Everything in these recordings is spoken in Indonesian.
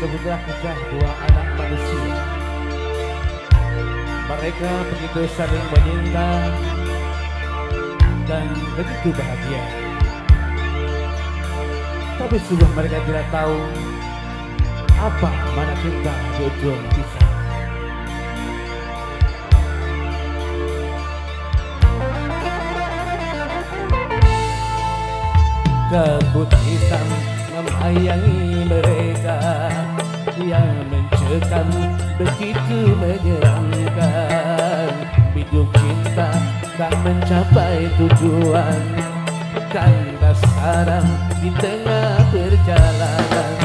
Sebenarnya kisah dua anak manusia. Mereka begitu saling menyinta dan begitu bahagia. Tapi sudah mereka tidak tahu apa mana cinta jodoh kisah. Kabut hitam memayangi mereka yang mencekam begitu menyeramkan. Bidung cinta tak mencapai tujuan karena sarang di tengah perjalanan.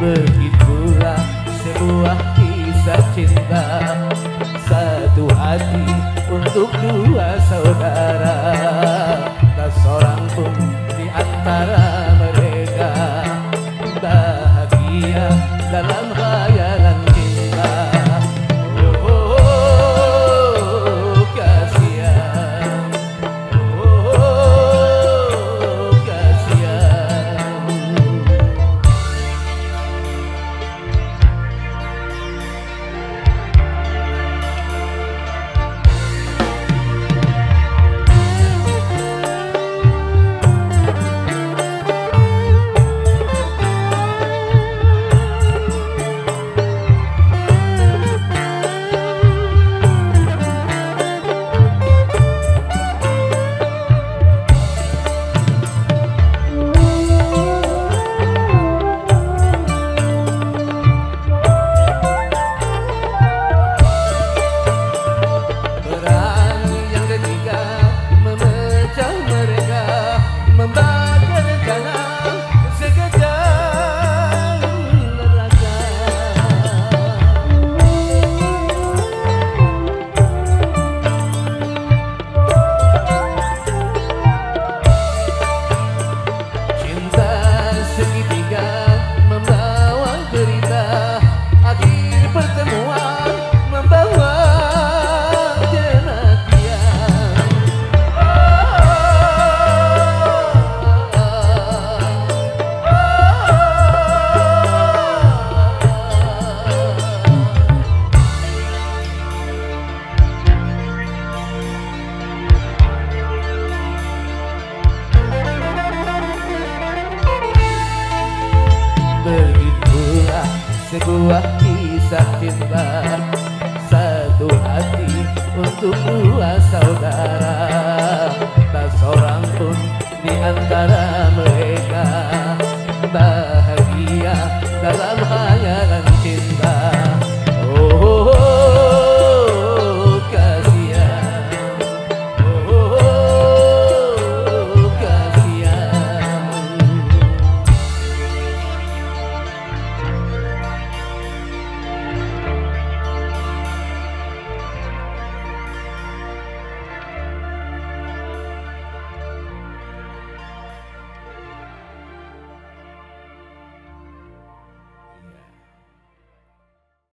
Begitulah sebuah kisah cinta, satu hati untuk dua saudara. Tak seorang pun di antara mereka bahagia dalam khayalan cinta. Sebuah kisah cinta, satu hati untuk dua saudara. Tak seorang pun di antara mereka bahagia dalam hanya